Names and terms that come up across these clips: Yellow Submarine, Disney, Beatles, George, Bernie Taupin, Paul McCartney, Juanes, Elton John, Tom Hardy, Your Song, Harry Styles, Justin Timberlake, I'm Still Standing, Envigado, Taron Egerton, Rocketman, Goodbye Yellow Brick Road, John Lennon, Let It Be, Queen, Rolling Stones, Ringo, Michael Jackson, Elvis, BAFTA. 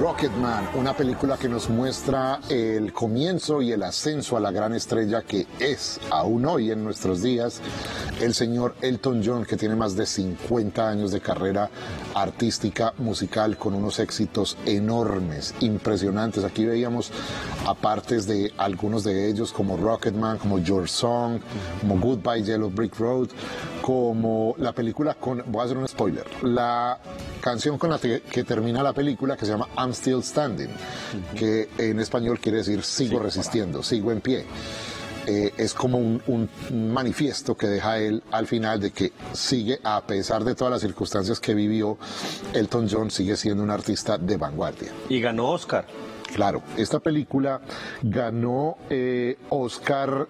Rocketman, una película que nos muestra el comienzo y el ascenso a la gran estrella que es, aún hoy en nuestros días, el señor Elton John, que tiene más de 50 años de carrera artística, musical, con unos éxitos enormes, impresionantes. Aquí veíamos a partes de algunos de ellos, como Rocketman, como Your Song, como Goodbye Yellow Brick Road, como la película con, voy a hacer un spoiler, la canción con la que termina la película, que se llama I'm Still Standing, que en español quiere decir sigo resistiendo, sigo en pie. Es como un manifiesto que deja él al final de que sigue, a pesar de todas las circunstancias que vivió, Elton John sigue siendo un artista de vanguardia. Y ganó Oscar. Claro, esta película ganó Oscar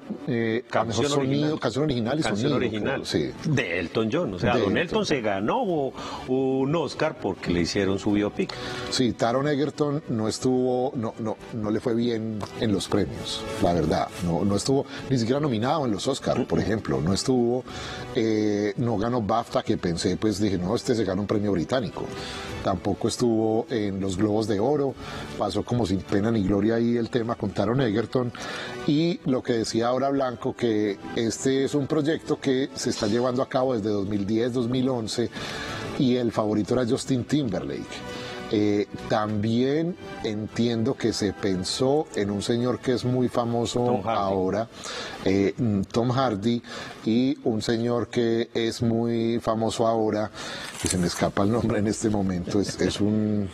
canción, canción original y sonido. Sí. De Elton John. O sea, Don Elton se ganó un Oscar porque le hicieron su biopic. Sí, Taron Egerton no estuvo, no le fue bien en los premios, la verdad. No estuvo ni siquiera nominado en los Oscars, por ejemplo. No estuvo, no ganó BAFTA, que pensé, pues dije, no, este se ganó un premio británico. Tampoco estuvo en los Globos de Oro, pasó como sin pena ni gloria ahí el tema con Taron Egerton. Y lo que decía ahora Blanco, que este es un proyecto que se está llevando a cabo desde 2010, 2011, y el favorito era Justin Timberlake. También entiendo que se pensó en un señor que es muy famoso ahora, Tom Hardy, y un señor que es muy famoso ahora, que se me escapa el nombre en este momento, es un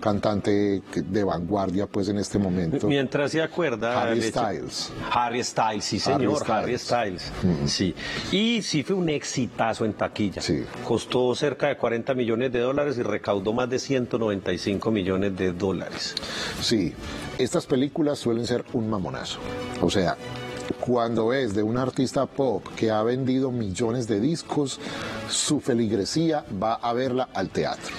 cantante de vanguardia, pues, en este momento. Mientras se acuerda... Harry Styles. Harry Styles, sí, señor, Harry Styles. Sí. Y sí fue un exitazo en taquilla. Sí. Costó cerca de 40 millones de dólares y recaudó más de 195 millones de dólares. Sí. Estas películas suelen ser un mamonazo. O sea, cuando es de un artista pop que ha vendido millones de discos, su feligresía va a verla al teatro.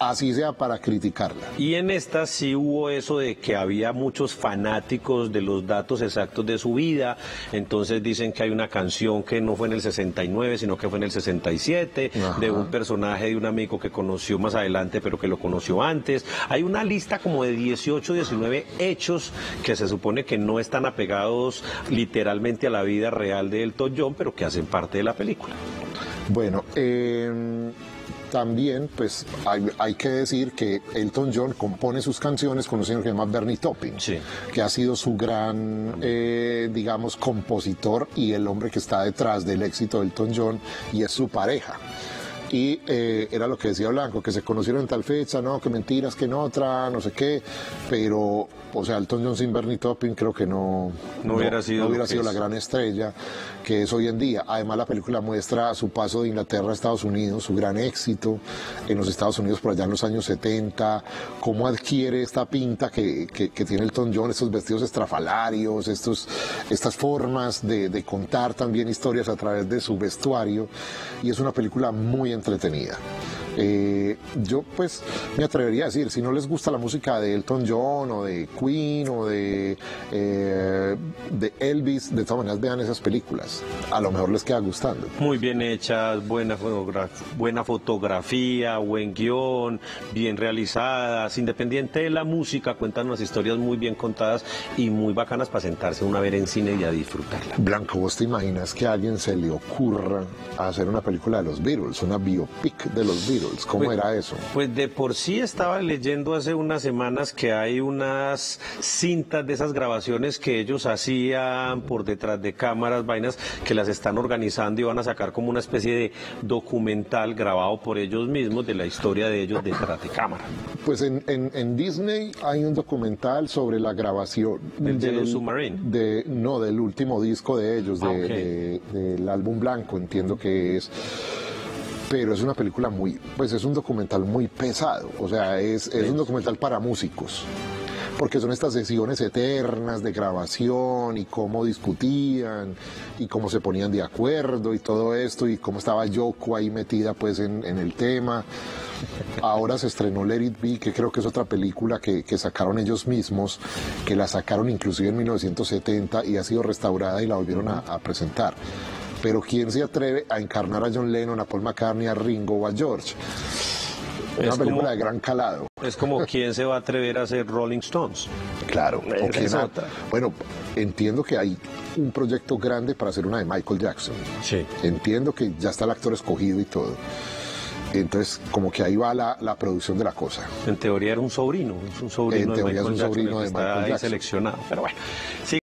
Así sea para criticarla. Y en esta sí hubo eso de que había muchos fanáticos de los datos exactos de su vida, entonces dicen que hay una canción que no fue en el 69, sino que fue en el 67, de un personaje de un amigo que conoció más adelante, pero que lo conoció antes. Hay una lista como de 18, 19 hechos que se supone que no están apegados literalmente a la vida real de Elton John, pero que hacen parte de la película. Bueno, también, pues, hay que decir que Elton John compone sus canciones con un señor que se llama Bernie Taupin, que ha sido su gran, digamos, compositor y el hombre que está detrás del éxito de Elton John, y es su pareja. Y era lo que decía Blanco, que se conocieron en tal fecha, no, que mentiras, que en otra, no sé qué, pero, o sea, Elton John sin Bernie Taupin creo que no hubiera sido la gran estrella que es hoy en día. Además, la película muestra su paso de Inglaterra a Estados Unidos, su gran éxito en los Estados Unidos por allá en los años 70, cómo adquiere esta pinta que tiene Elton John, estos vestidos estrafalarios, estas formas de contar también historias a través de su vestuario, y es una película muy entretenida. Yo, pues, me atrevería a decir, si no les gusta la música de Elton John o de Queen o de Elvis, de todas maneras vean esas películas, a lo mejor les queda gustando. Muy bien hechas, buena fotografía, buen guión, bien realizadas, independiente de la música, cuentan unas historias muy bien contadas y muy bacanas para sentarse a ver en cine y a disfrutarla. Blanco, ¿vos te imaginas que a alguien se le ocurra hacer una película de los Beatles, una biopic de los Beatles? ¿Cómo era eso? Pues de por sí estaba leyendo hace unas semanas que hay unas cintas de esas grabaciones que ellos hacían por detrás de cámaras, vainas, que las están organizando y van a sacar como una especie de documental grabado por ellos mismos de la historia de ellos detrás de cámara. Pues en Disney hay un documental sobre la grabación del Yellow Submarine. Del último disco de ellos, del álbum blanco, entiendo que es. Pero es una película es un documental muy pesado, o sea, es un documental para músicos, porque son estas sesiones eternas de grabación y cómo discutían y cómo se ponían de acuerdo y todo esto, y cómo estaba Yoko ahí metida, pues, en el tema. Ahora se estrenó Let It Be, que creo que es otra película que sacaron ellos mismos, que la sacaron inclusive en 1970 y ha sido restaurada y la volvieron a presentar. Pero ¿quién se atreve a encarnar a John Lennon, a Paul McCartney, a Ringo o a George? Una película como de gran calado. Es como quién se va a atrever a hacer Rolling Stones. Claro. Bueno, entiendo que hay un proyecto grande para hacer una de Michael Jackson. Sí. Entiendo que ya está el actor escogido y todo. Entonces, como que ahí va la producción de la cosa. En teoría era un sobrino. Es un sobrino de Michael Jackson. Seleccionado, pero bueno. Sí.